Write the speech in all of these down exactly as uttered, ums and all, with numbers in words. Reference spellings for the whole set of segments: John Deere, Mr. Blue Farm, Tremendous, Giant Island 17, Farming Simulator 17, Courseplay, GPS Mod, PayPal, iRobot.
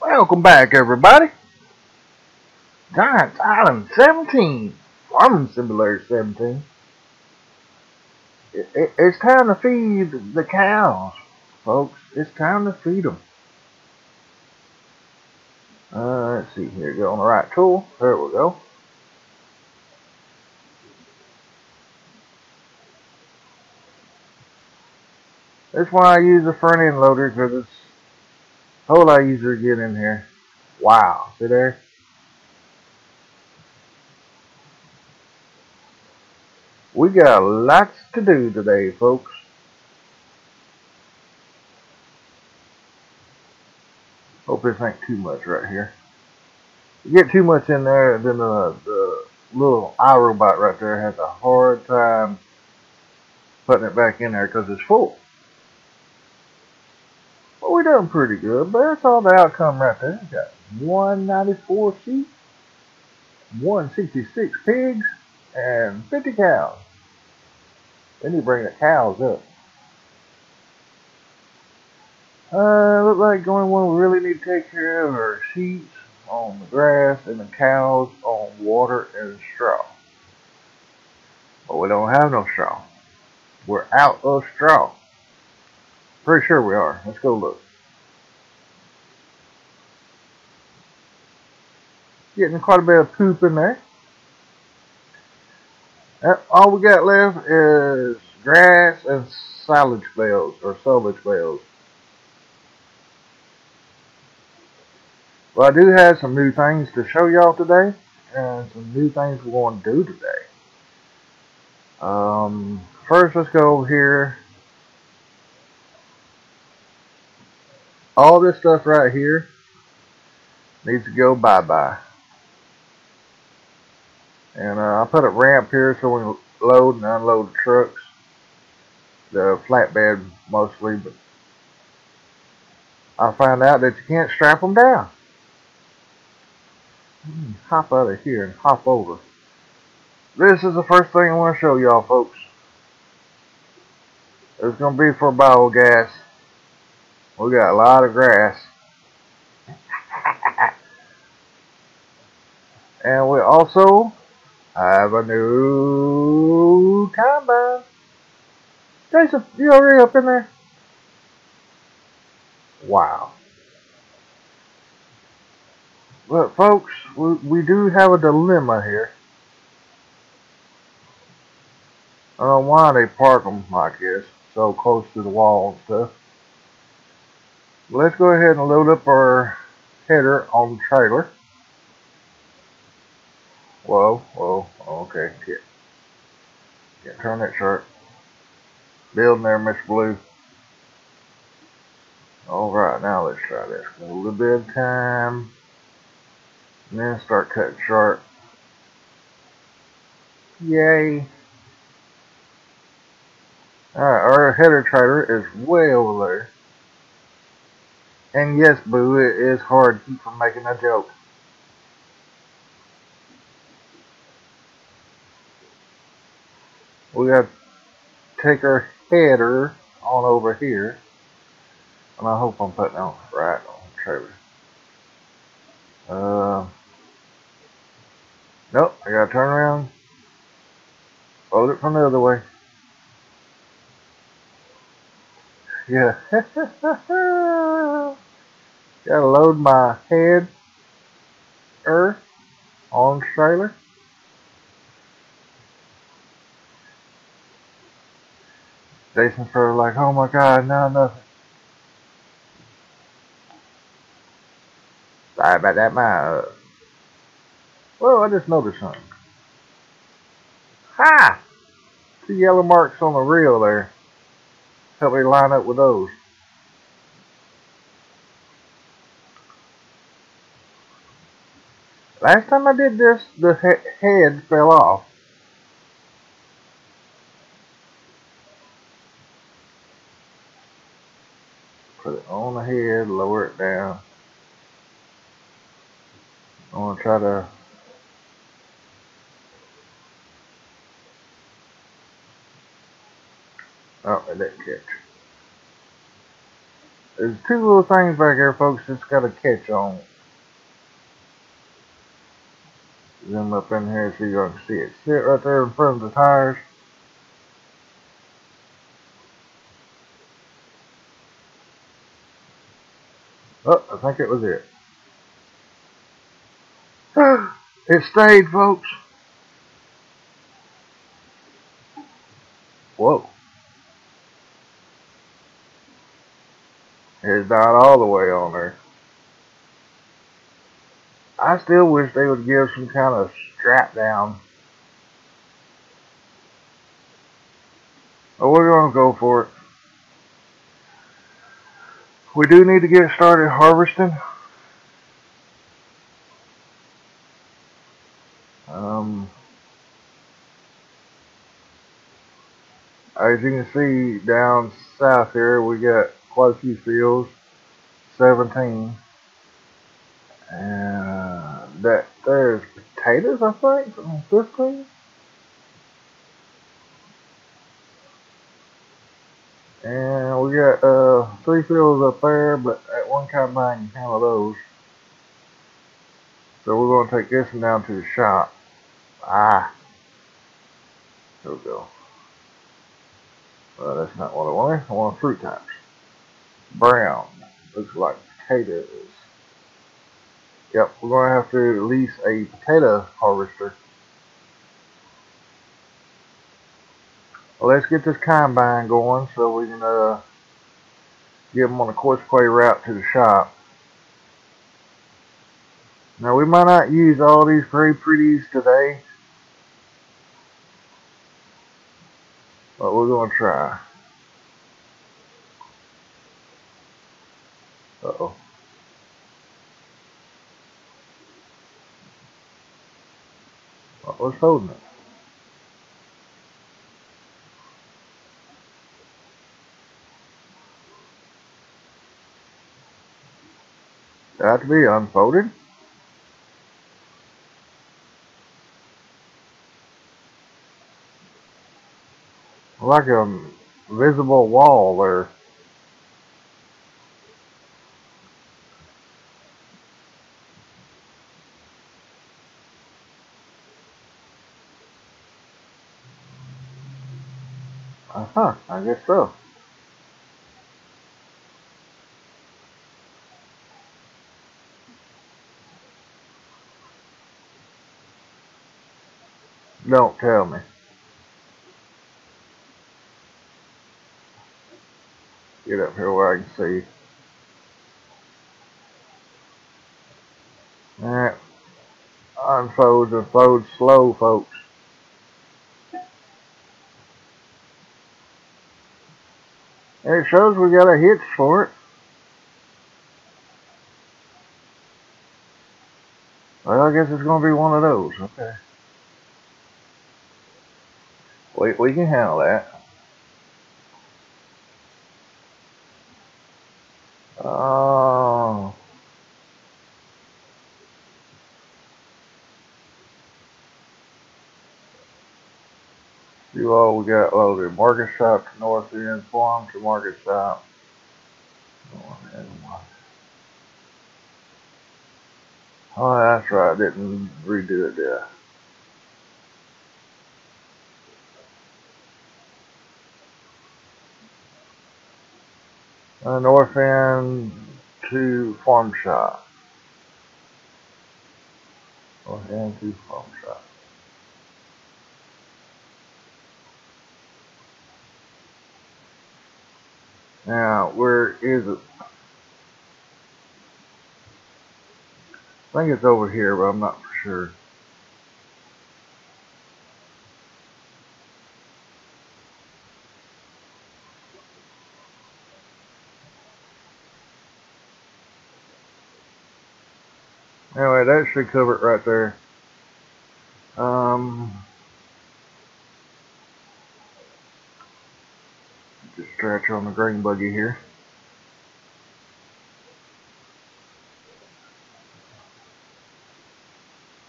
Welcome back, everybody. Giant Island seventeen, Farming Simulator seventeen. It, it, it's time to feed the cows, folks. It's time to feed them. Uh, let's see here. Go on the right tool. There we go. That's why I use the front end loader, because it's a whole lot easier to get in here. Wow. See there? We got lots to do today, folks. Hope this ain't too much right here. If you get too much in there, then the, the little iRobot right there has a hard time putting it back in there because it's full. But we're doing pretty good, but that's all the outcome right there. We got one ninety-four sheep, one sixty-six pigs, and fifty cows. Then you bring the cows up. Uh, look like the only one we really need to take care of are sheep on the grass and the cows on water and straw. But we don't have no straw. We're out of straw. Pretty sure we are. Let's go look. Getting quite a bit of poop in there. All we got left is grass and silage bales, or silage bales. Well, I do have some new things to show y'all today, and some new things we're going to do today. Um, first, let's go over here. All this stuff right here needs to go bye-bye. And uh, I put a ramp here so we load and unload the trucks. The flatbed mostly, but I found out that you can't strap them down. Hmm, hop out of here and hop over. This is the first thing I want to show y'all, folks. It's going to be for biogas. We got a lot of grass. And we also have a new combine. Jason, you already up in there? Wow. But folks, we, we do have a dilemma here. I don't know why they park them like this, so close to the wall and stuff. But let's go ahead and load up our header on the trailer. Whoa, whoa, okay, can't, can't turn that shirt. Building there, Mister Blue. Alright, now let's try this. A little bit of time. And then start cutting sharp. Yay. Alright, our header trailer is way over there. And yes, Boo, it is hard to keep from making a joke. We gotta take our header on over here, and I hope I'm putting it on right on the trailer. Uh, nope, I gotta turn around, load it from the other way. Yeah, gotta load my header on the trailer. Jason's probably like, oh my god, no, nothing. Sorry about that, my. Uh, well, I just noticed something. Ha! Two yellow marks on the reel there. Help me line up with those. Last time I did this, the he head fell off. Put it on the head, lower it down. I'm gonna try to oh, it didn't catch. There's two little things back here, folks, that's got a catch on. Zoom up in here so you can see it. See it right there in front of the tires. Oh, I think it was it. It stayed, folks. Whoa. It's died all the way on there. I still wish they would give some kind of strap down. But we're going to go for it. We do need to get started harvesting. Um, as you can see down south here, we got quite a few fields, seventeen. And uh, that there's potatoes, I think, from fifteen. And we got uh, three fields up there, but at one combine you handle those. So we're going to take this one down to the shop. Ah, there we go. Well, that's not what I wanted. I want fruit types. Brown. Looks like potatoes. Yep, we're going to have to lease a potato harvester. Well, let's get this combine going so we can uh, get them on the Courseplay route to the shop. Now, we might not use all these pre-pretties today, but we're going to try. Uh-oh. What was holding it? Did that have to be unfolded? Like a visible wall there. Uh-huh, I guess so. Don't tell me. Get up here where I can see. Alright. Unfolds and folds slow, folks. It shows we got a hitch for it. Well, I guess it's going to be one of those. Okay. We, we can handle that. Oh. See all we got loaded. Market shop to north end, farm to market shop. Oh, that's right. I didn't redo it there. Uh, north end to farm shop. North end to farm shop. Now, where is it? I think it's over here, but I'm not for sure. Anyway, that should cover it right there. Um, just stretch on the green buggy here.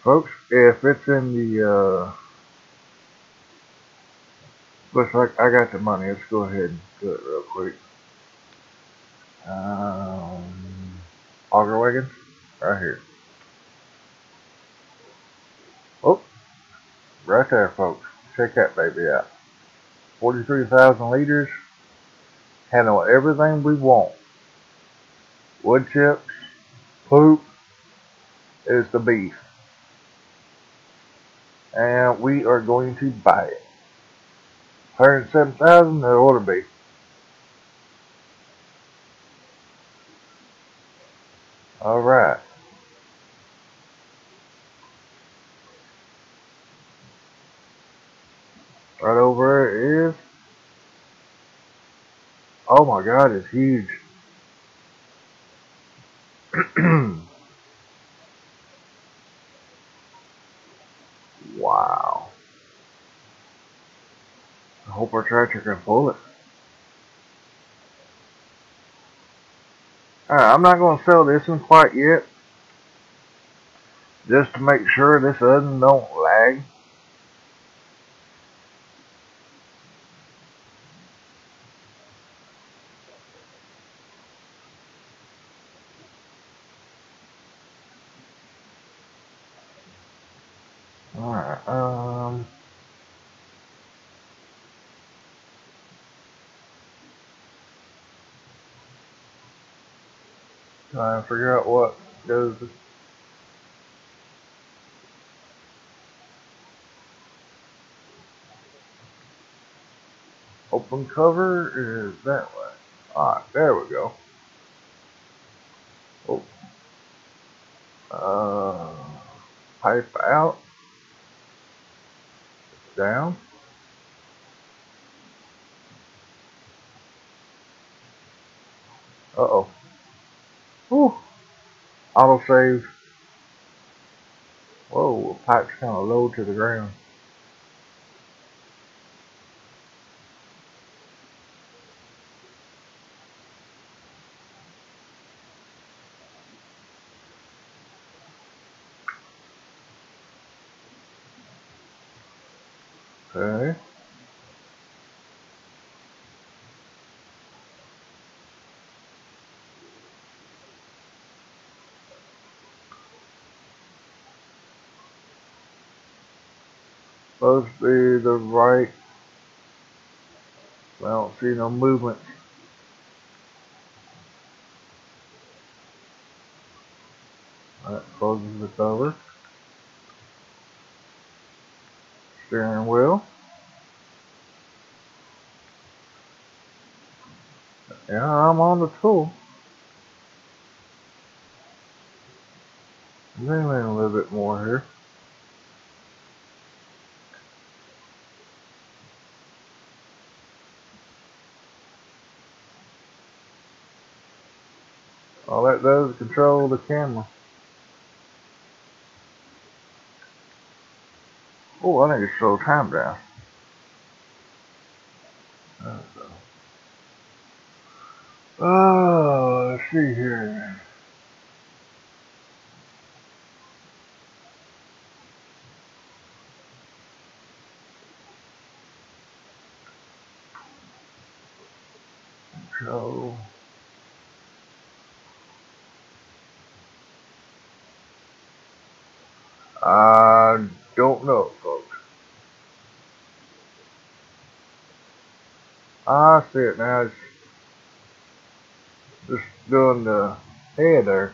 Folks, if it's in the, uh, looks like I got the money. Let's go ahead and do it real quick. Uh, hogger wagon right here. Oh, right there, folks. Check that baby out. forty-three thousand liters. Handle everything we want. Wood chips, poop, is the beef. And we are going to buy it. one hundred seven thousand, it ought to be. Alright. Right over there is. Oh my god, it's huge. Wow. I hope our tractor can pull it. Alright, I'm not going to sell this one quite yet. Just to make sure this oven don't lag. Alright, um... trying to figure out what does... Open cover is that way. Alright, there we go. Oh. Uh, pipe out. Down. Uh oh. Whew. Auto save. Whoa, the pipe's kind of low to the ground. Okay. Supposed to be the right. I don't see no movement. That closes the cover. Steering wheel. Yeah, I'm on the tool. Zoom in a little bit more here. All that does is control the camera. Oh, I need to slow time down. Oh, let's see here. Control. I don't know, folks. I see it now. It's just doing the head there,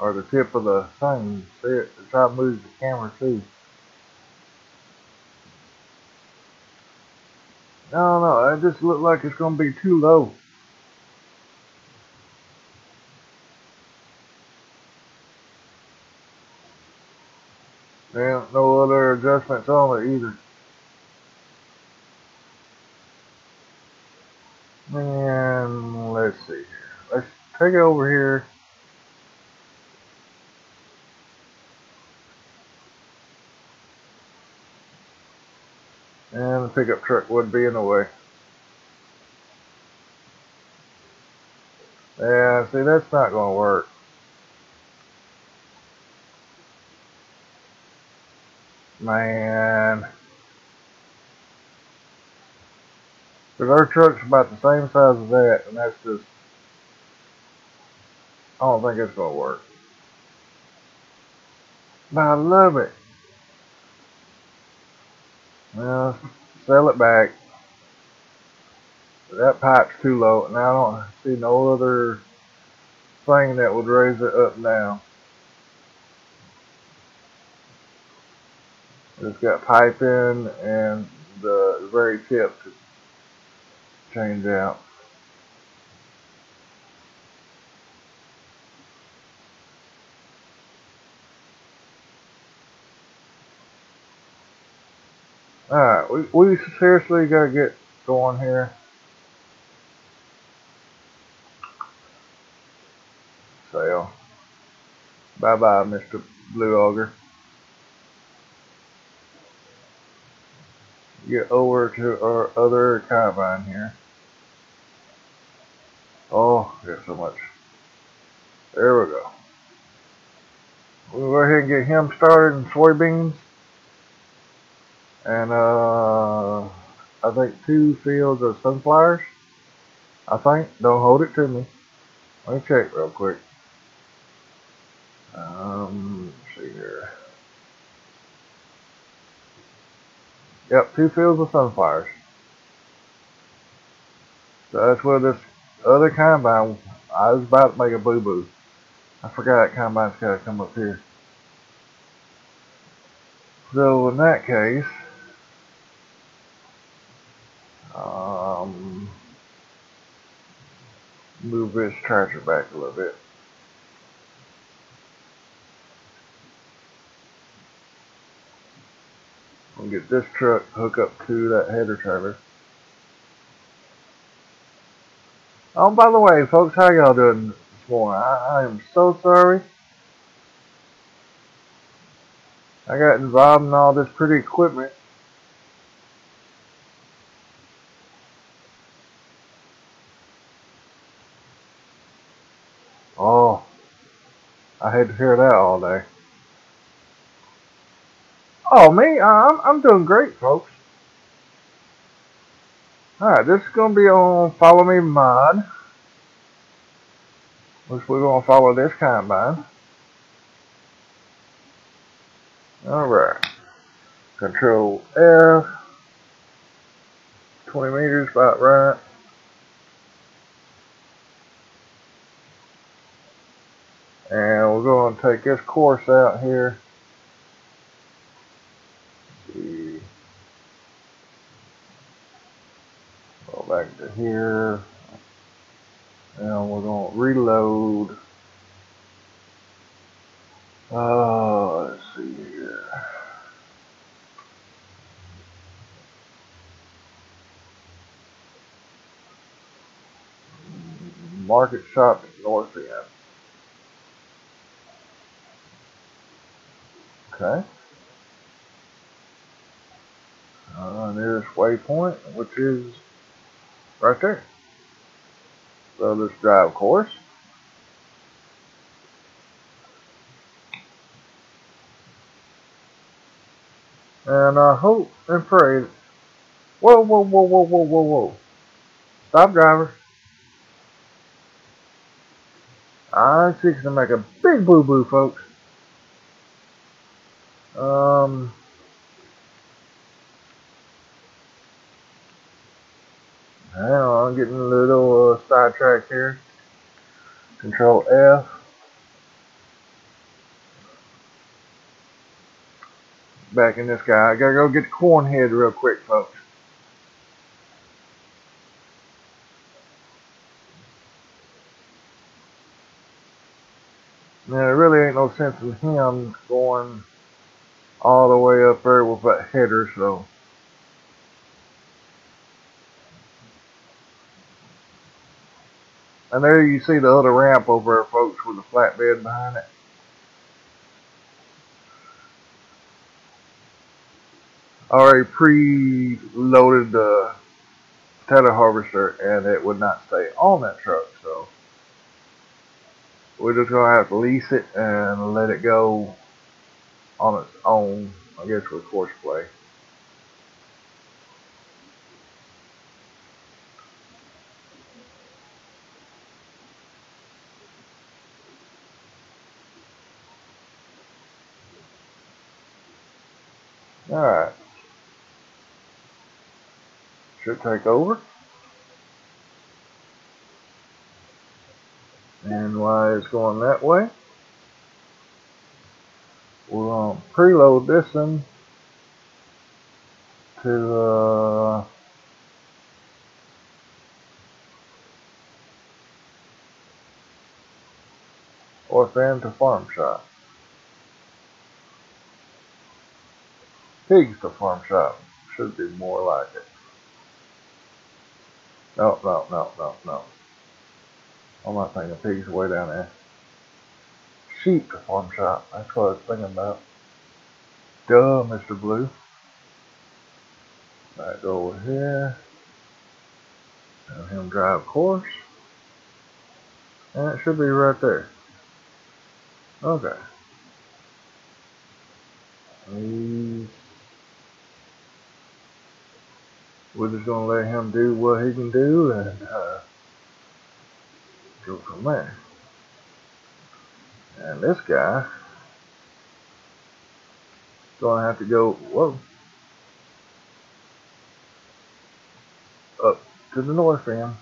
or the tip of the thing. See it? It's how it moves the camera too. No, no, it just looked like it's gonna be too low. There ain't no other adjustments on it either. And let's see here. Let's take it over here. And the pickup truck would be in the way. Yeah, see, that's not going to work. Man. Because our truck's about the same size as that, and that's just I don't think it's going to work. But I love it. Well, sell it back. That pipe's too low, and I don't see no other thing that would raise it up now. It's got pipe in and the very tip to change out. Alright, we, we seriously gotta get going here. Sale. Bye bye, Mister Blue Auger. Get over to our other combine here. Oh, there's so much. There we go. We'll go ahead and get him started in soybeans. And uh, I think two fields of sunflowers. I think. Don't hold it to me. Let me check real quick. Um, let's see here. Yep, two fields of sunflowers. So that's where this other combine. I was about to make a boo boo. I forgot that combine's got to come up here. So in that case. Um, move this tractor back a little bit. We'll get this truck hooked up to that header trailer. Oh, by the way, folks, how y'all doing this morning? I, I am so sorry. I got involved in all this pretty equipment. I had to hear that all day. Oh, me? I'm, I'm doing great, folks. Alright, this is going to be on Follow Me Mod. Which we're going to follow this combine. Alright. Control F. twenty meters, about right. And we're going to take this course out here. See. Go back to here. And we're going to reload. Oh, uh, let's see here. Market shop at North End. Okay. Uh, nearest waypoint, which is right there. So let's drive course. And I uh, hope and pray. Whoa, whoa, whoa, whoa, whoa, whoa, whoa. Stop, driver. I'm fixing to make a big boo boo, folks. Um, hang on, I'm getting a little uh, sidetracked here. Control F. Back in this guy. I gotta go get the corn head real quick, folks. Now, there really ain't no sense in him going all the way up there with that header, so and there you see the other ramp over there, folks, with the flatbed behind it. Already pre-loaded the tether harvester, and it would not stay on that truck, so we're just gonna have to lease it and let it go on its own, I guess, with Courseplay. Alright. Should take over. And Y is going that way. We're going to preload this in to uh, orphan to farm shop. Pigs to farm shop. Should be more like it. No, no, no, no, no. I'm not thinking of pigs way down there. Sheep to farm shop. That's what I was thinking about. Duh, Mister Blue. Alright, go over here. Have him drive course. And it should be right there. Okay. Please. We're just gonna let him do what he can do and uh, go from there. And this guy is gonna have to go whoa up to the north end.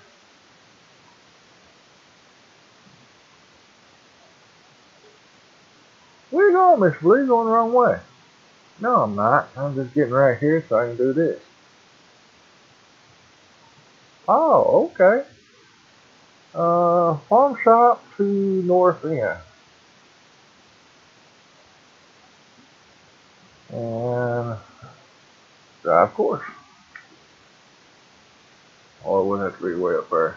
Where are you going, Miss Blue? Going the wrong way? No, I'm not. I'm just getting right here so I can do this. Oh, okay. Uh, farm shop to north end. And drive course. Oh, it wouldn't have to be way up there.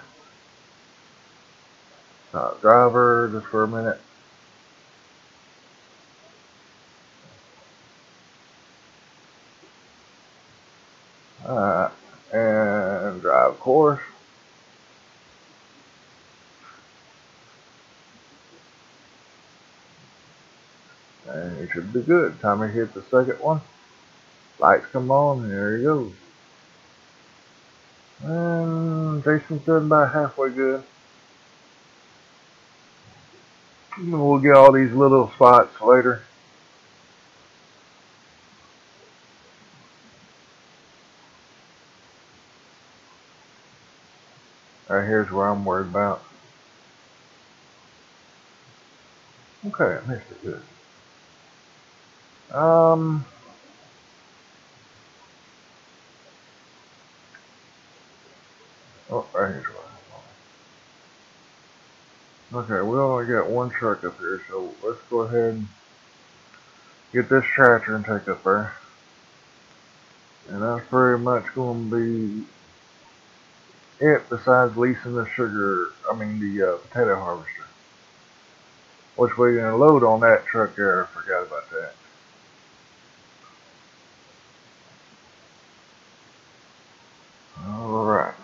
Stop driver just for a minute. Alright, and drive course. And it should be good. Time we hit the second one. Lights come on, and there you go. And Jason's doing about halfway good. We'll get all these little spots later. Right here's where I'm worried about. Okay, I missed it good. Um, oh, right here's where I'm going. Okay, we only got one truck up here, so let's go ahead and get this tractor and take up there. And that's pretty much going to be it, besides leasing the sugar, I mean the uh, potato harvester, which we're going to load on that truck there. I forgot about that. Alright.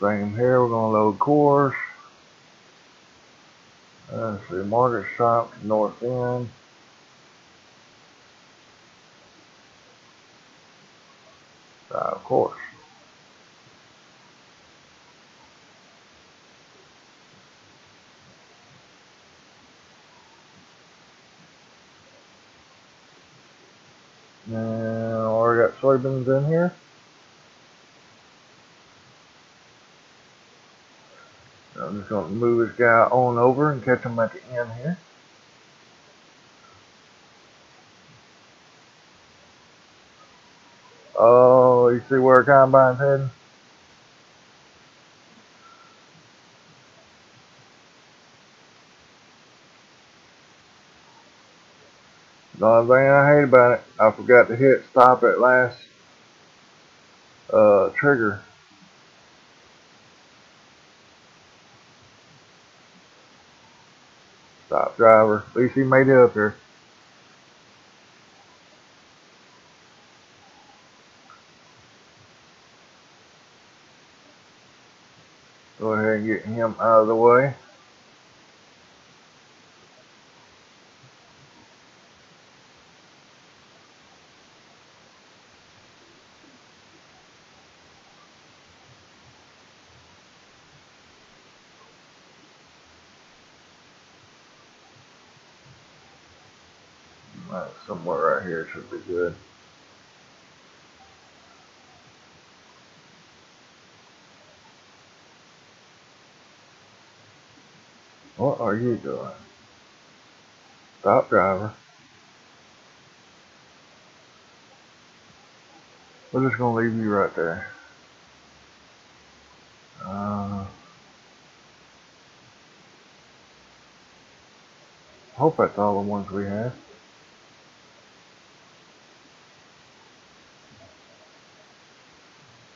Same here, we're going to load course. Let's see, market shop, north end. Drive course. Now, I already got soybeans in here. So I'm just going to move this guy on over and catch him at the end here. Oh, you see where our combine's heading? The only thing I hate about it, I forgot to hit stop at last uh, trigger. Stop driver. At least he made it up here. Go ahead and get him out of the way. Right, somewhere right here should be good. What are you doing? Stop, driver. We're just gonna leave you right there. Uh, hope that's all the ones we have.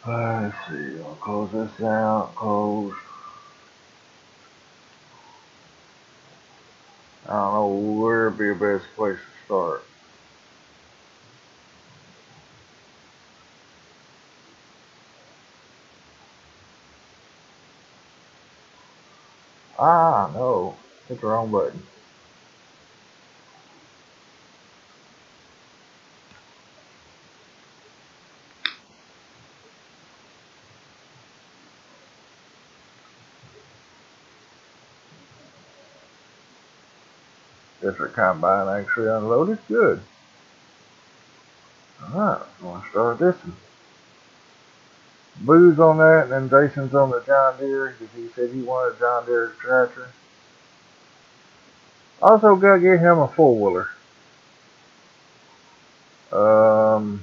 Let's see, I'll close this out, close. I don't know where would be the best place to start. Ah, no. Hit the wrong button. Different combine actually unloaded. Good. Alright, I'm going to start this one. Boo's on that, and then Jason's on the John Deere because he said he wanted John Deere's tractor. Also, gotta get him a four wheeler. Um,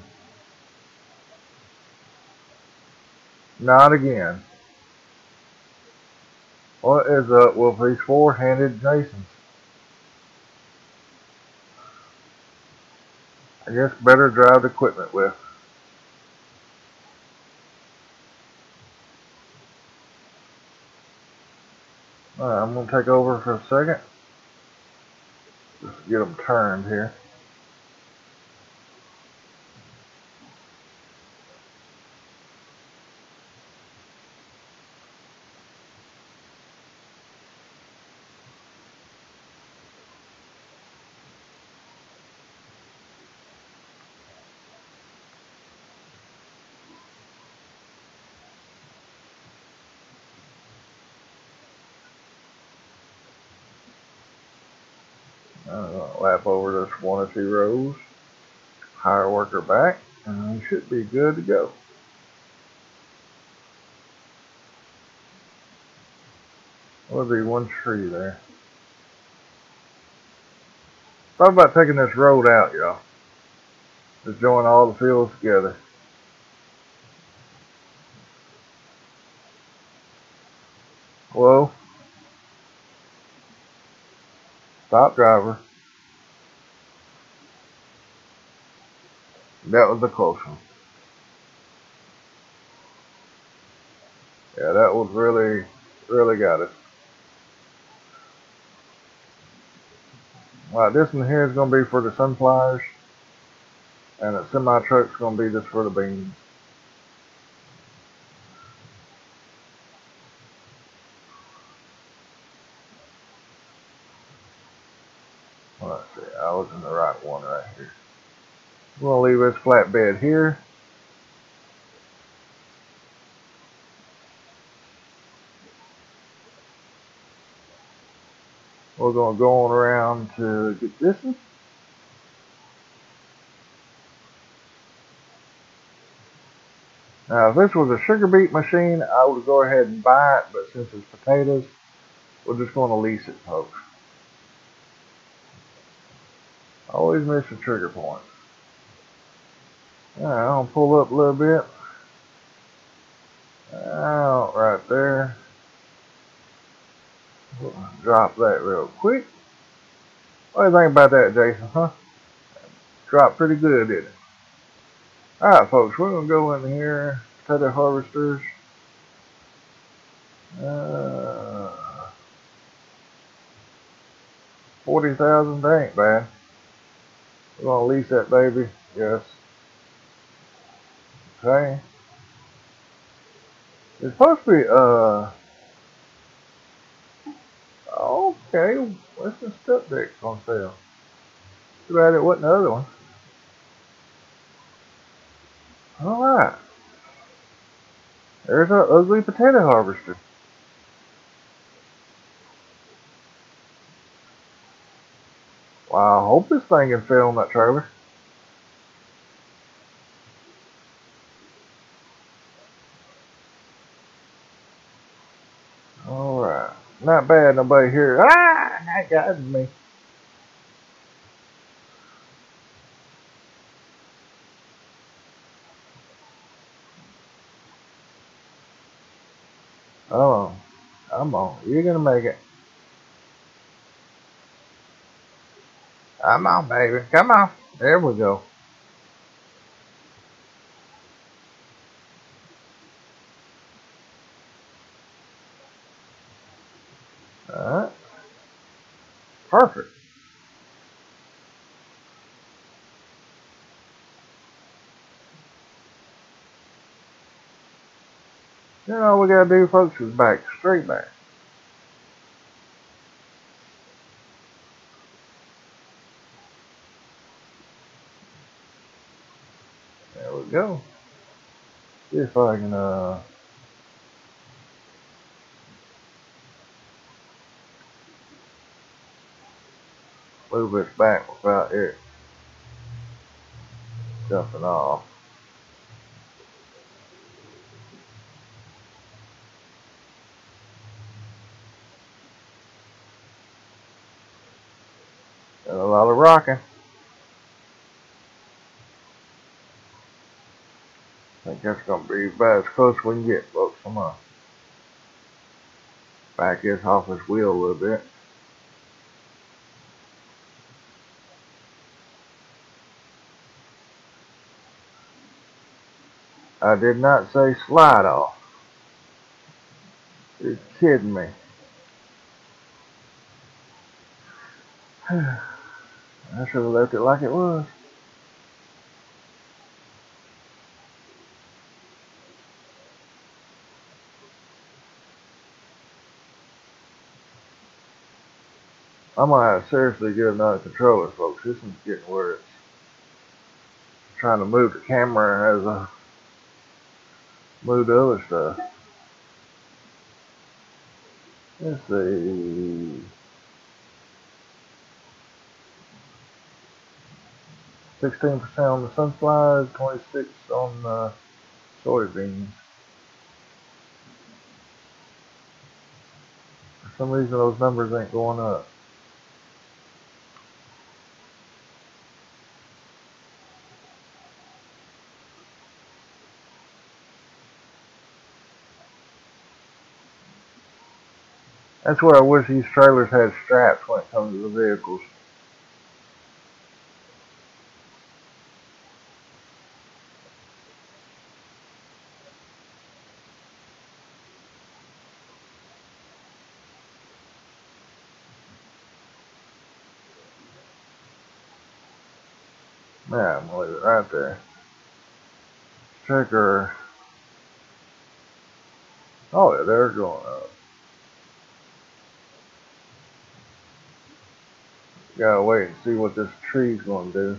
not again. What is up with these four-handed Jasons? I guess better drive the equipment with. Alright, I'm going to take over for a second. Just get them turned here. Lap over this one or two rows, hire worker back, and we should be good to go. There'll be one tree there. Thought about taking this road out, y'all. Just join all the fields together. Hello? Stop, driver. That was the close one. Yeah, that was really, really got it. Alright, this one here is going to be for the sunflowers. And the semi-truck's going to be just for the beans. Let's see, I was in the right one right here. We'll leave this flatbed here. We're going to go on around to get this one. Now, if this was a sugar beet machine, I would go ahead and buy it, but since it's potatoes, we're just going to lease it, folks. Always miss a trigger point. Alright, I'll pull up a little bit. Out right there. Drop that real quick. What do you think about that, Jason, huh? Dropped pretty good, didn't it? Alright, folks, we're going to go in here. Potato harvesters. Uh, forty thousand, that ain't bad. We're going to lease that baby, yes. Okay. It's supposed to be, uh, okay, what's the step deck's on sale? Too bad it wasn't the other one. Alright. There's our ugly potato harvester. Well, I hope this thing can fit on that trailer. Alright. Not bad, nobody here. Ah! That got me. Oh, come on. You're gonna make it. Come on, baby. Come on. There we go. Alright. Perfect. You know, all we gotta do, folks, is back. Straight back. Go. See if I can uh move this back without it jumping off. Got a lot of rocking. I think that's going to be about as close as we can get, folks. I'm going to back this off this wheel a little bit. I did not say slide off. You're kidding me. I should have left it like it was. I'm gonna have to seriously get another controller, folks. This one's getting where it's trying to move the camera as I move the other stuff. Let's see. Sixteen percent on the sunflowers, twenty-six on the soybeans. For some reason those numbers ain't going up. That's where I wish these trailers had straps when it comes to the vehicles. Yeah, I'm gonna leave it right there. Trigger. Oh, yeah, they're going up. Gotta wait and see what this tree's gonna do.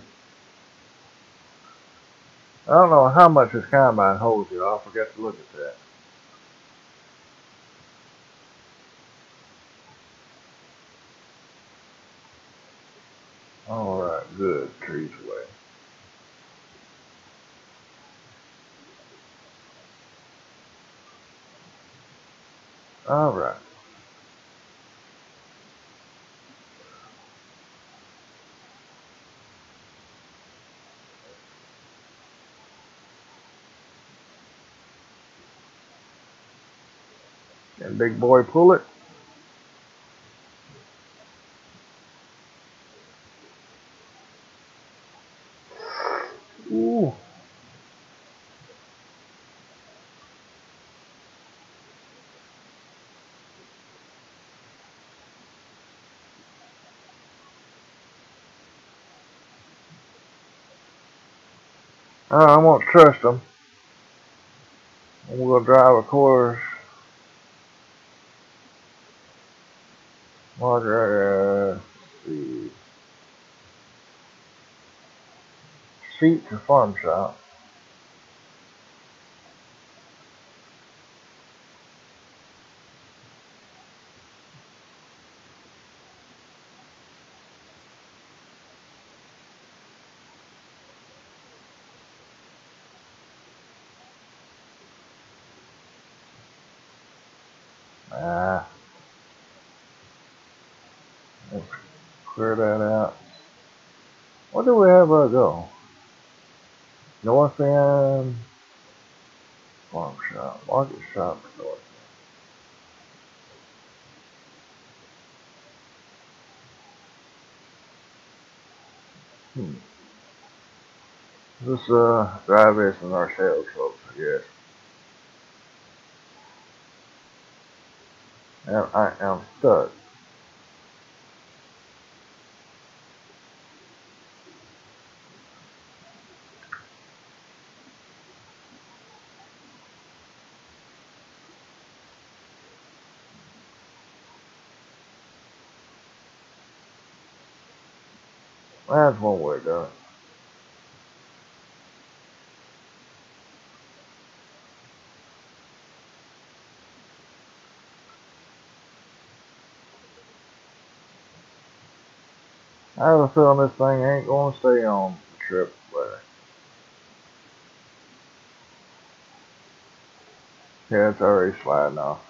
I don't know how much this combine holds you. I forgot to look at that. Alright, good. Trees away. Alright. Can big boy pull it? Ooh. Uh, I won't trust them. We'll drive a course. Water, uh, see. Seat to farm shop. Ah. Let's clear that out. What do we have to go? North end. Farm shop. Market shop. North. Hmm. Let's uh, drive this in ourselves, folks, I guess. And I am stuck. That's one way to do it. I have a feeling this thing ain't gonna stay on the trip, but yeah, it's already sliding off.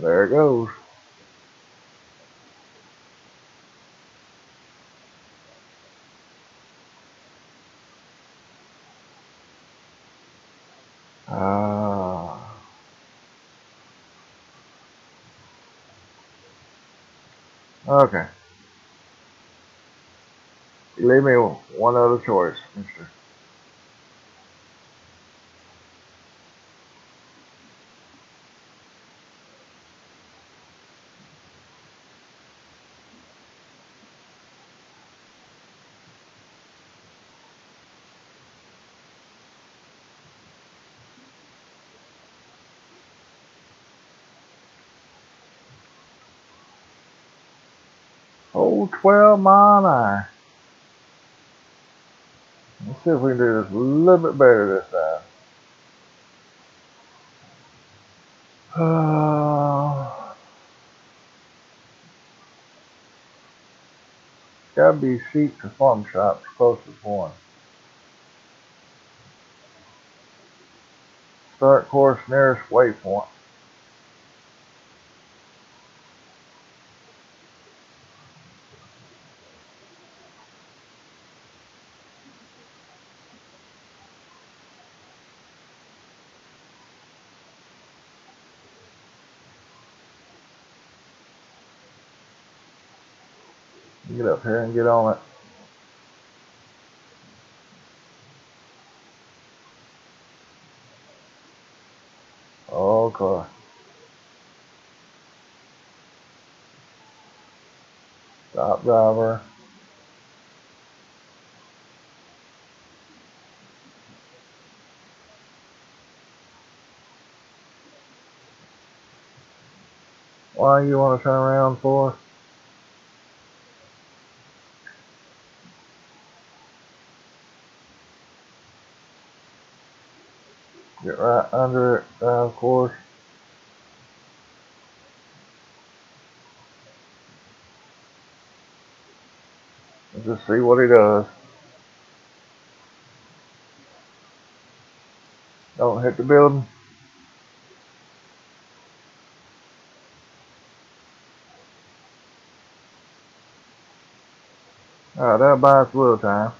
There it goes. Okay. You leave me one other choice, mister. twelve mile an hour. Let's see if we can do this a little bit better this time. Uh, gotta be sheep to farm shops closest one. Start course nearest waypoint. Get up here and get on it. Okay. Stop driver. Why you want to turn around for? Get right under it, uh, of course. Let's just see what he does. Don't hit the building. Alright, that buys wheel time.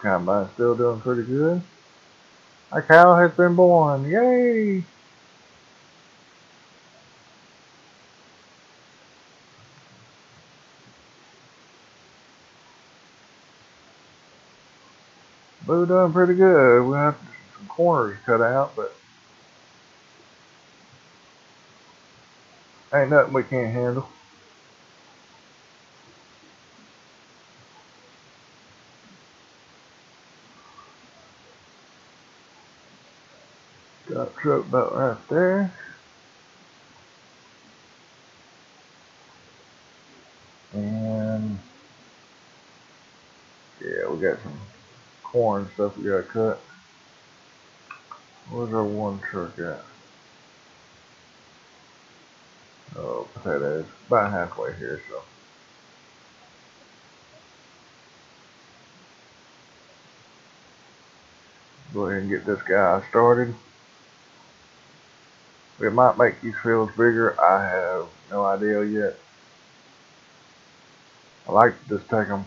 Combine's still doing pretty good. Our cow has been born. Yay! We're doing pretty good. We have some corners cut out, but ain't nothing we can't handle. Got truck about right there. And yeah, we got some corn stuff we gotta cut. Where's our one truck at? Oh, potatoes. About halfway here, so. Go ahead and get this guy started. We might make these fields bigger, I have no idea yet. I like to just take them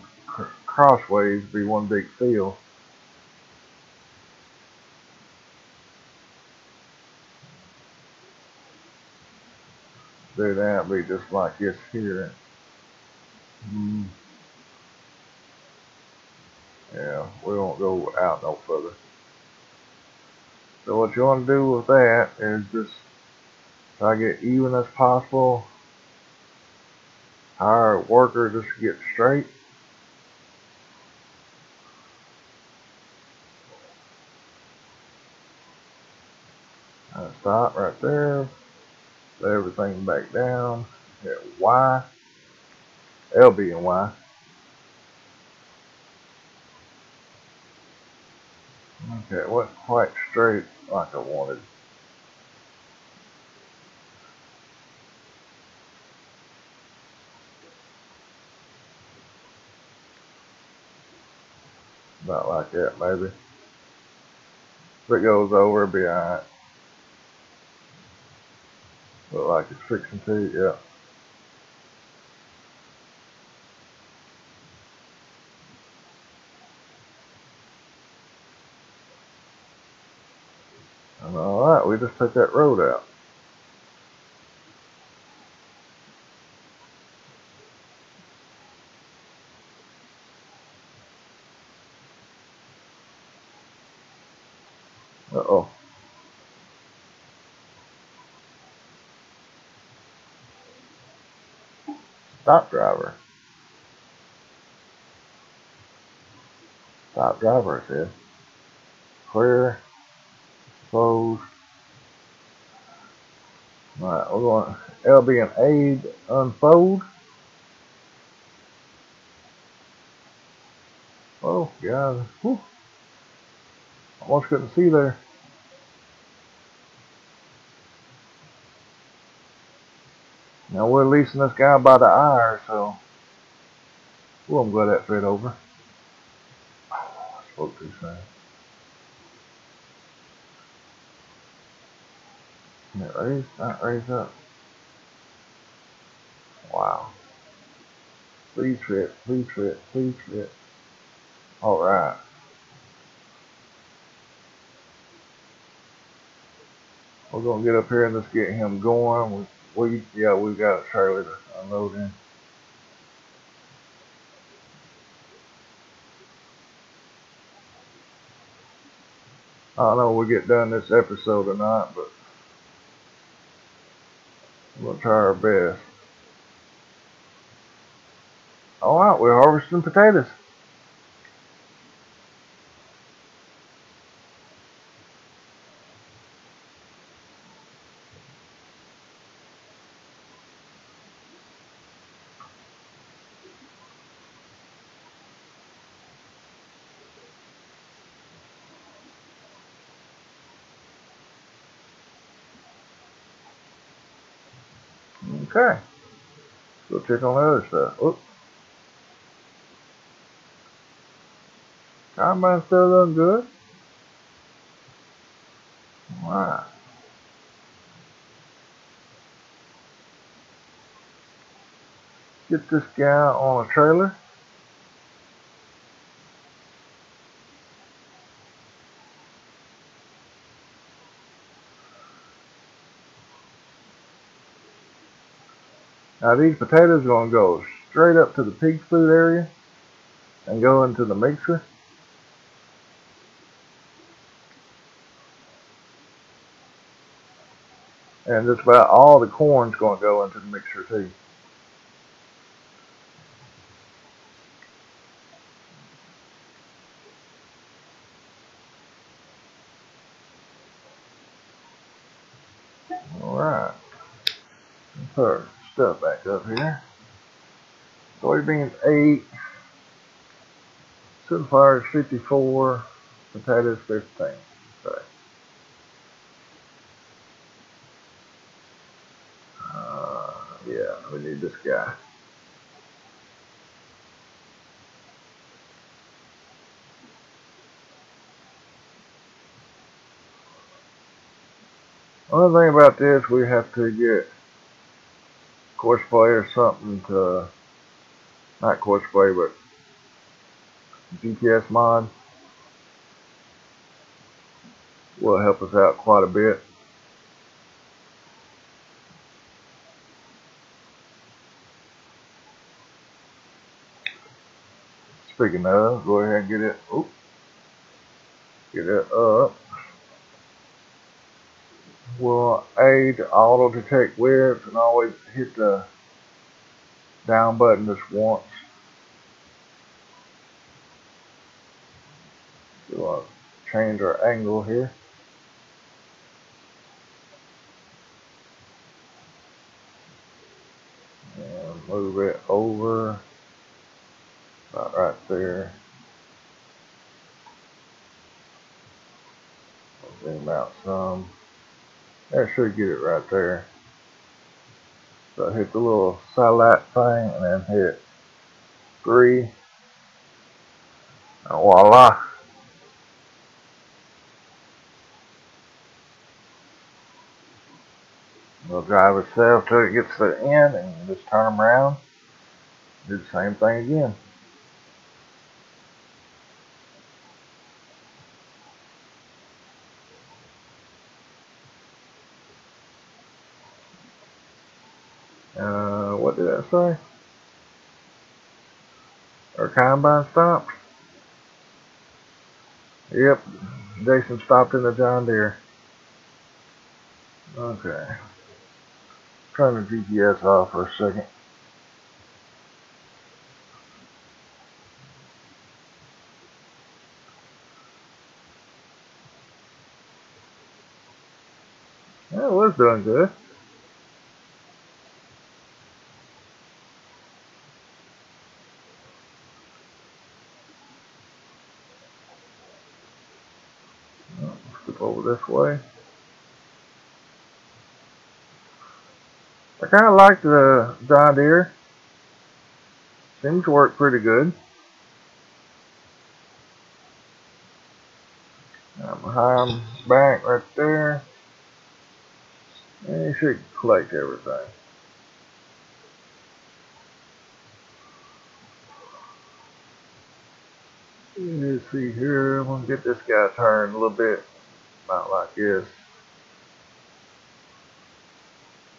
crossways, be one big field. Do that, be just like this here. Hmm. Yeah, we won't go out no further. So what you want to do with that is just try to get even as possible. Hire a worker just to get straight. I'll stop right there. Let everything back down. Hit Y. L B and Y. Okay, it wasn't quite straight like I wanted. About like that, maybe. If it goes over, it'll be alright. Look like it's fixing to, yeah. Alright, we just took that road out. Uh-oh. Stop driver. Stop driver, it says. Clear. Close. Alright, we're going L B and aid unfold. Oh God. Whew. Almost couldn't see there. Now we're leasing this guy by the hour, so ooh, I'm glad that fit over. Oh, I spoke too soon. It raised, not raised up. Wow. Please fit, please fit, please fit. Alright. We're gonna get up here and let's get him going. We, we yeah, we've got a trailer to unload in. I don't know if we get done this episode or not, but we'll try our best. Alright, we're harvesting potatoes. Okay, let's go check on the other side. Oops. Combine's still doing good. Wow. Get this guy on a trailer. Now these potatoes are going to go straight up to the pig food area and go into the mixer. And just about all the corn's going to go into the mixer too. Alright. Perfect. Stuff back up here. Soybeans eight, sunflowers fifty-four, potatoes fifteen. Okay. Uh, yeah, we need this guy. Only thing about this, we have to get Courseplay or something to, not Courseplay, but G P S Mod will help us out quite a bit. Speaking of, go ahead and get it. Oops, get it up. Will aid auto detect webs, and always hit the down button just once. We'll change our angle here. And move it over. About right there. Zoom out some. That should get it right there. So hit the little satellite thing and then hit three. And voila. It'll drive itself till it gets to the end, and just turn them around. Do the same thing again. Uh, what did I say? Our combine stopped? Yep, Jason stopped in the John Deere. Okay. Turn the G P S off for a second. That was doing good. Over this way. I kind of like the John Deere. Seems to work pretty good. I'm behind back right there. And you should collect everything. Let's see here. I'm gonna get this guy turned a little bit. Not like this,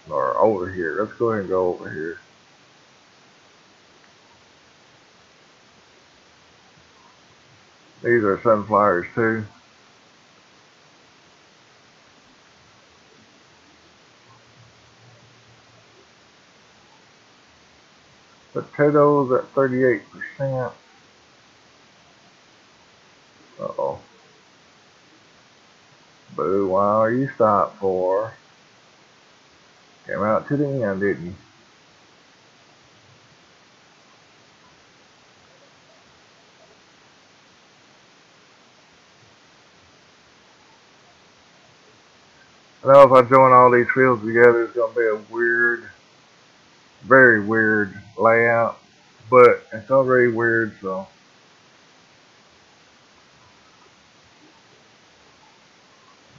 or over here. Let's go ahead and go over here. These are sunflowers too. Potatoes at thirty-eight percent. Uh-oh. Boo, why are you stopped for? Came out to the end, didn't you? I know if I join all these fields together, it's going to be a weird, very weird layout, but it's already weird, so.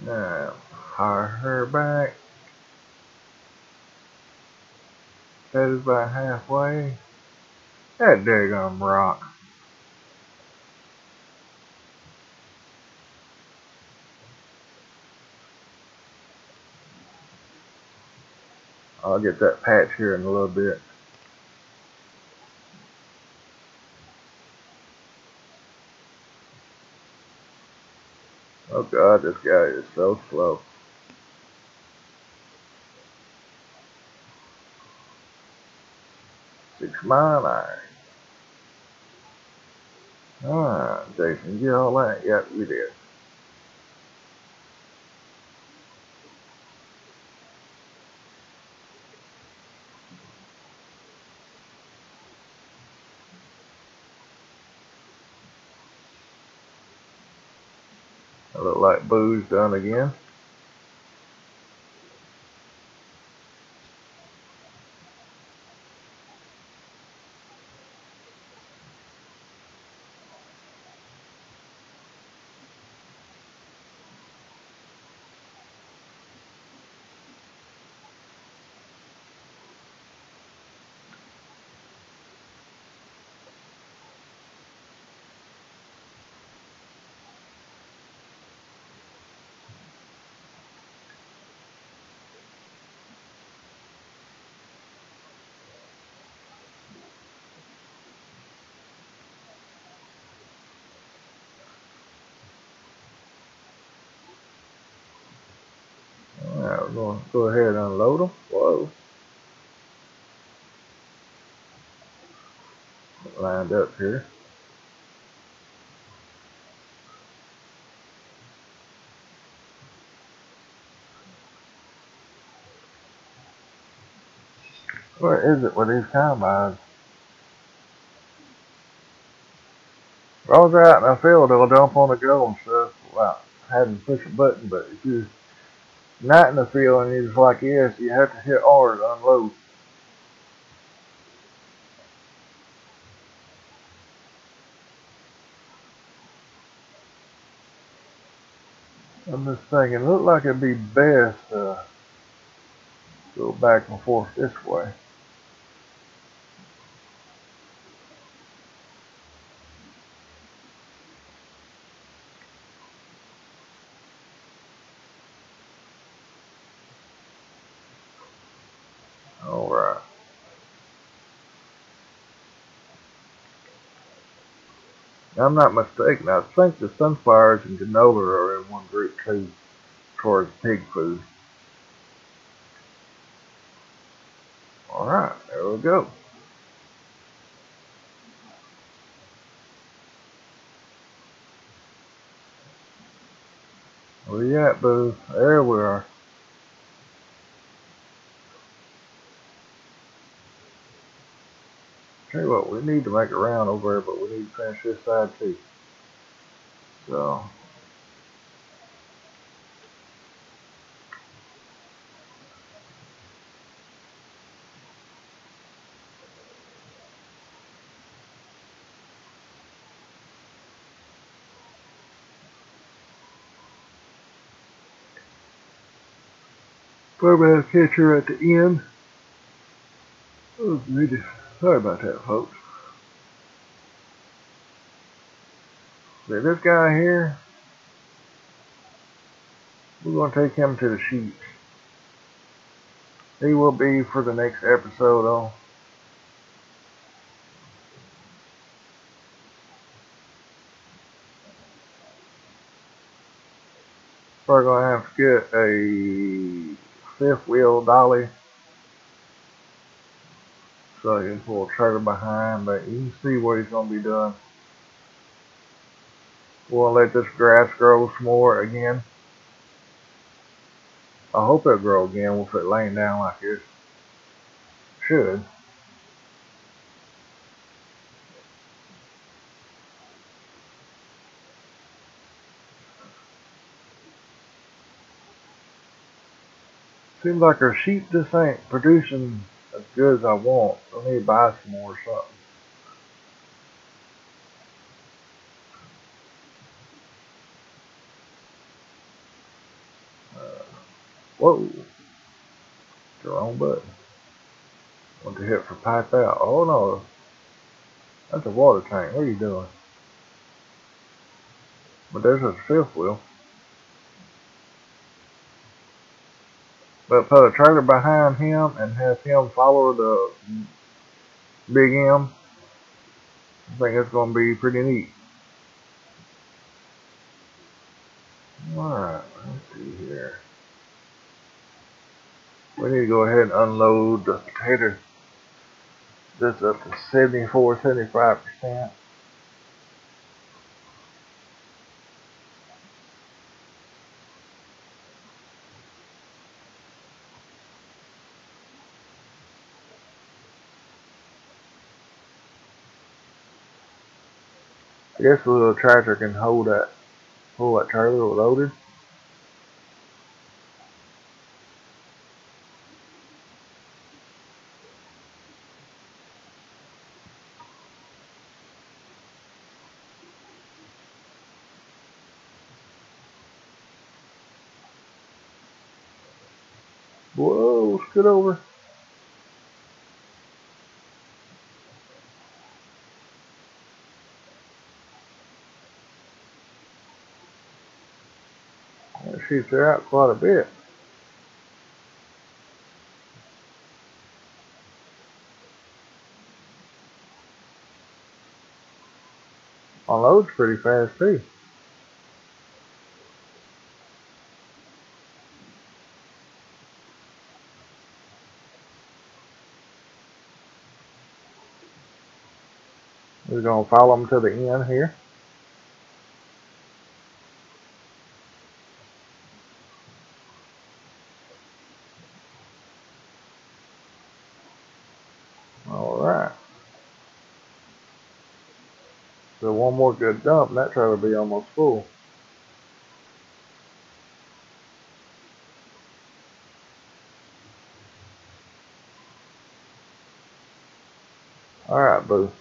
Now, hire her back. That is about halfway. That daggum rock. I'll get that patch here in a little bit. Oh god, this guy is so slow. Six mile iron. Ah, Jason, get all that? Yep, you did. I look like Boo's done again. I'm going to go ahead and unload them. Whoa. Lined up here. What is it with these combines? Rolls out in the field, it'll dump on the go and stuff without having to push a button. But if you're not in the field and you're just like this, you have to hit R to unload. I'm just thinking, it looked like it'd be best to uh, go back and forth this way. I'm not mistaken, I think the sunflowers and canola are in one group too, towards pig food. Alright, there we go. Where you at, boo? There we are. Tell you what, we need to make a round over here, but we need to finish this side too. So, probably have a catcher at the end. Oh, goodness. Sorry about that, folks. Now this guy here, we're going to take him to the sheep. He will be for the next episode on. We're going to have to get a fifth wheel dolly, so you can pull a trailer behind, but you can see what he's going to be doing. We'll let this grass grow some more again. I hope it'll grow again with it laying down like this. Should. Seems like our sheep just ain't producing as good as I want. I need to buy some more or something. Uh, whoa. The wrong button. Want to hit for pipe out. Oh no. That's a water tank. What are you doing? But there's a fifth wheel. But put a trailer behind him and have him follow the Big M. I think it's going to be pretty neat. Alright, let's see here. We need to go ahead and unload the potatoes. That's up to seventy-four, seventy-five percent. I guess the little tractor can hold that, pull that trailer loaded. Whoa, scoot over. Shoots her out quite a bit. Unloads pretty fast too. We're going to follow them to the end here. Alright. So one more good dump and that trailer will be almost full. Alright, boo.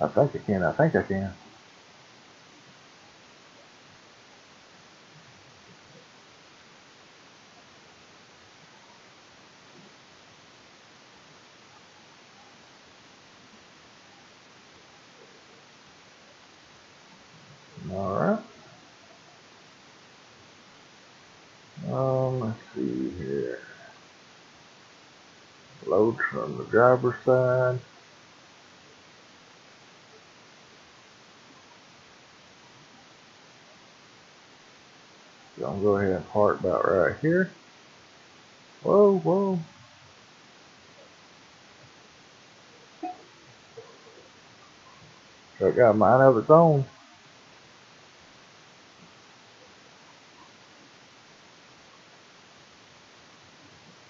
I think I can, I think I can. Alright. Um, let's see here. Load from the driver's side. So I'm going to go ahead and park about right here. Whoa, whoa. Truck got a mind of its own.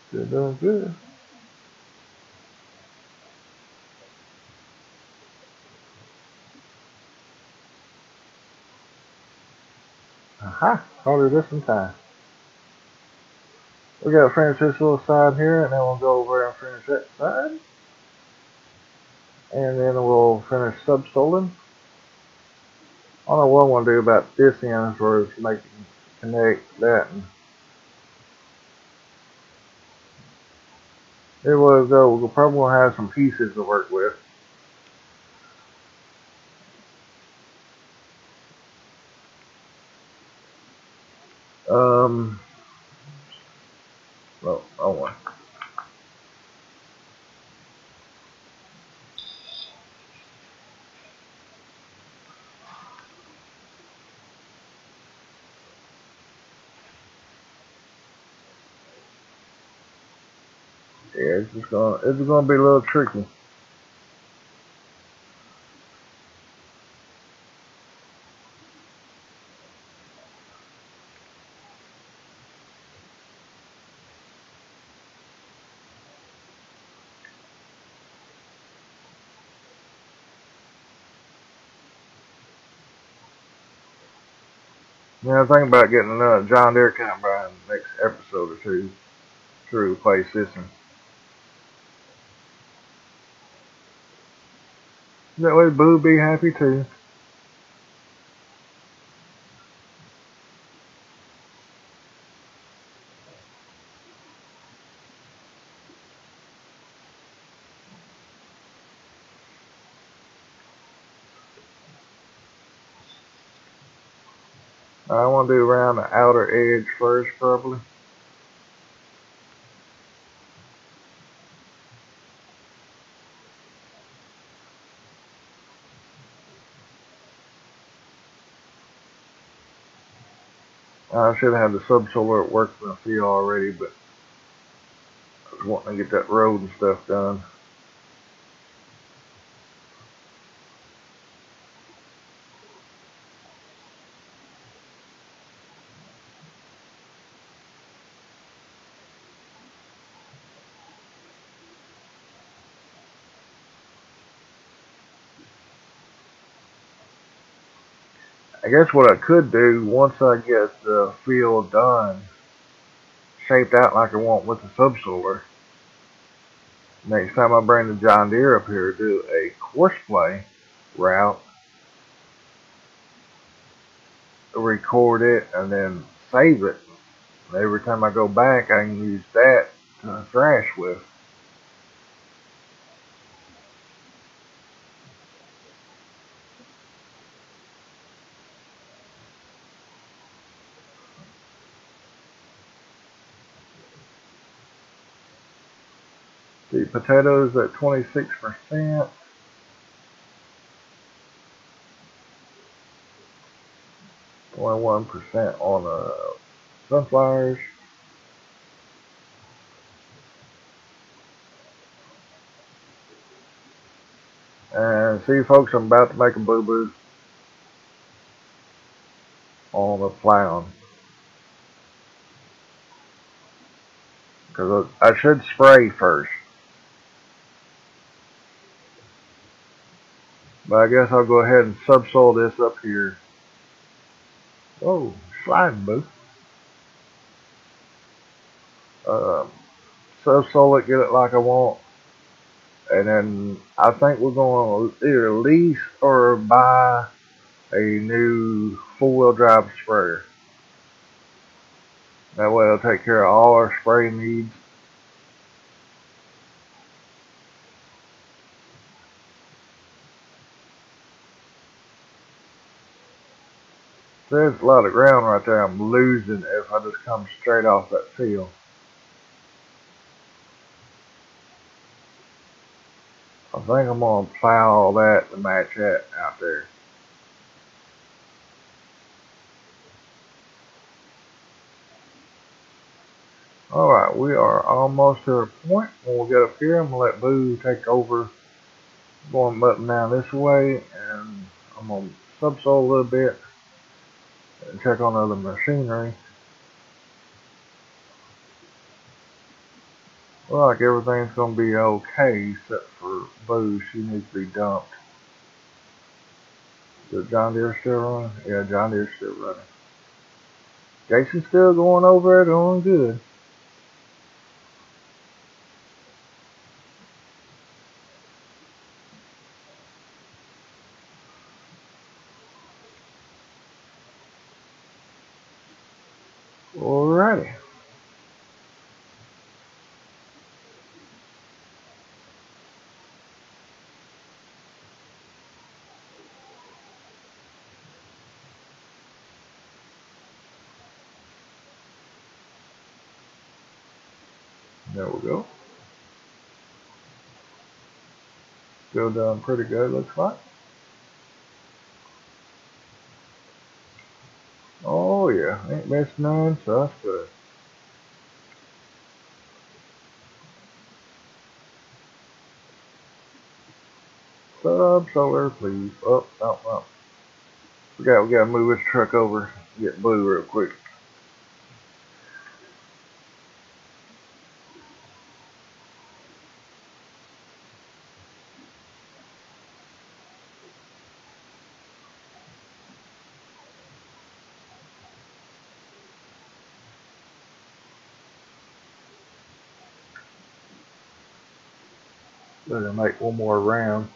Still doing good. Aha! Caught her just in time. We gotta finish this little side here, and then we'll go over and finish that side. And then we'll finish subsoiling. All I want to do about this end is where it's making connect that. And it will go. We'll probably will have some pieces to work with. Um. Well, I want. Yeah, it's just gonna. It's gonna be a little tricky. Now, think about getting another John Deere combine next episode or two to replace this one. That way, Boo be happy too. I want to do around the outer edge first, probably. I should have the subsoiler at work when I see already, but I was wanting to get that road and stuff done. I guess what I could do, once I get the field done, shaped out like I want with the subsoiler, next time I bring the John Deere up here, do a Courseplay route, record it, and then save it. And every time I go back, I can use that to thrash with. The potatoes at twenty-six percent. twenty-one percent on the sunflowers. And see folks, I'm about to make a boo-boo on the plowing. Because I should spray first. But I guess I'll go ahead and subsoil this up here. Whoa, sliding boo. Um, subsoil it, get it like I want. And then I think we're going to either lease or buy a new four-wheel drive sprayer. That way it'll take care of all our spray needs. There's a lot of ground right there I'm losing if I just come straight off that field. I think I'm going to plow all that to match that out there. Alright, we are almost to a point. When we get up here, I'm going to let Boo take over. Going button down this way, and I'm going to subsoil a little bit and check on other machinery. Well, like everything's going to be okay except for Boo. She needs to be dumped. Is John Deere still running? Yeah, John Deere's still running. Jason's still going over it, doing good. Alrighty. There we go. Still down pretty good, looks like. Oh yeah, ain't missed none, so that's good. Sub-solar, please. Oh, oh, oh. We got, we got to move this truck over, get Blue real quick. Better make one more round.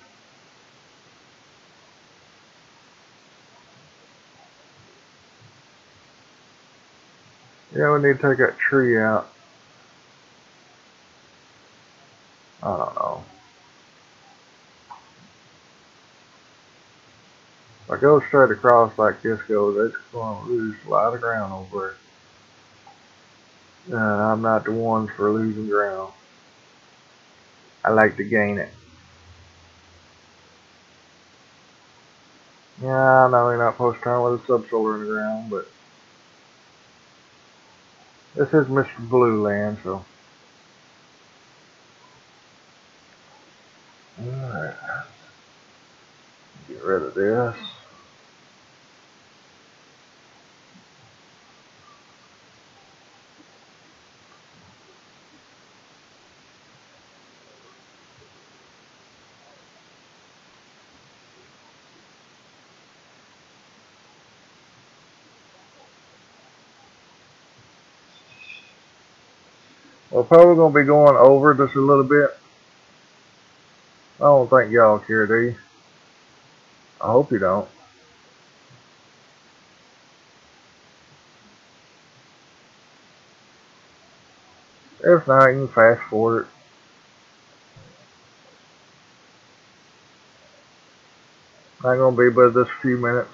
Yeah, we need to take that tree out. I don't know. If I go straight across like this goes, it's going to lose a lot of ground over it. And I'm not the one for losing ground. I like to gain it. Yeah, I know you're not supposed to turn with a subsoiler in the ground, but this is Mister Blue Land, so. Alright. Get rid of this. We're probably going to be going over just a little bit. I don't think y'all care, do you? I hope you don't. If not, you can fast forward. Not going to be but just a few minutes.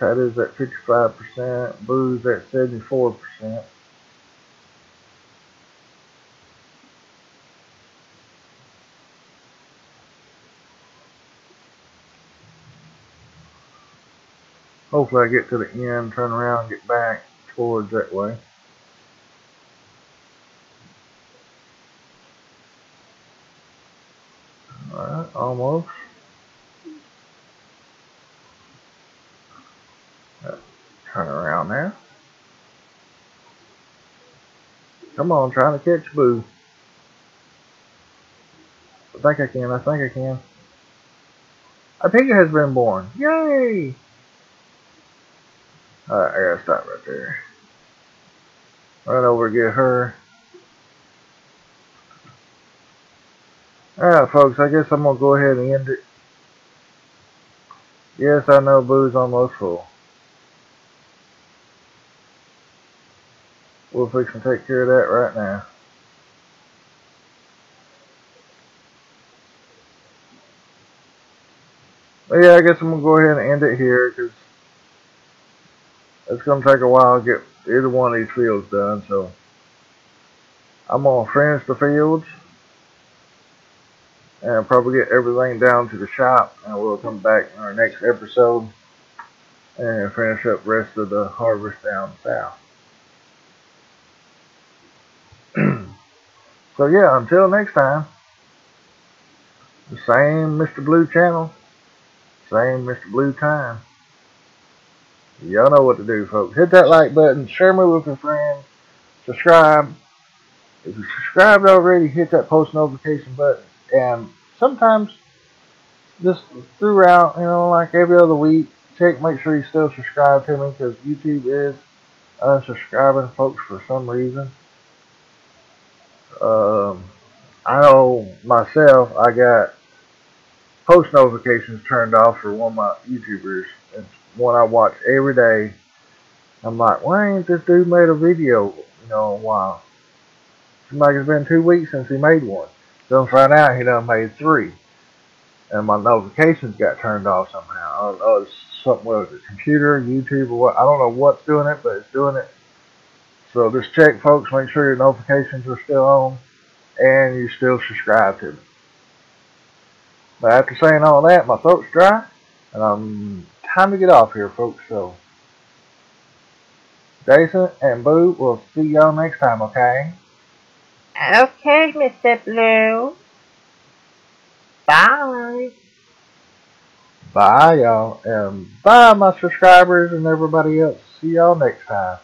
That is at fifty-five percent, Boo's at seventy-four percent. Hopefully I get to the end, turn around, get back towards that way. there, almost. Let's turn around there. Come on, trying to catch Boo. I think I can, I think I can. A pig has been born. Yay! Alright, I gotta stop right there. Run over and get her. Alright folks, I guess I'm gonna go ahead and end it. Yes, I know Boo's almost full. We'll fix and take care of that right now. But yeah, I guess I'm gonna go ahead and end it here because it's gonna take a while to get either one of these fields done, so I'm gonna finish the fields and I'll probably get everything down to the shop, and we'll come back in our next episode and finish up the rest of the harvest down south. So yeah, until next time, the same Mister Blue channel, same Mister Blue time. Y'all know what to do, folks. Hit that like button, share me with your friends, subscribe. If you subscribed already, hit that post notification button. And sometimes, just throughout, you know, like every other week, check, make sure you still subscribe to me, because YouTube is unsubscribing folks for some reason. Um, I know myself, I got post notifications turned off for one of my YouTubers. It's one I watch every day. I'm like, why ain't this dude made a video, you know, in a while? Seems like it's been two weeks since he made one. Then find out he done made three, and my notifications got turned off somehow. I don't know, it's something with the computer, YouTube, or what. I don't know what's doing it, but it's doing it. So just check, folks. Make sure your notifications are still on, and you still subscribe to me. But after saying all that, my throat's dry, and I'm time to get off here, folks. So Jason and Boo, we'll see y'all next time. Okay. Okay, Mister Blue. Bye. Bye, y'all. And bye, my subscribers and everybody else. See y'all next time.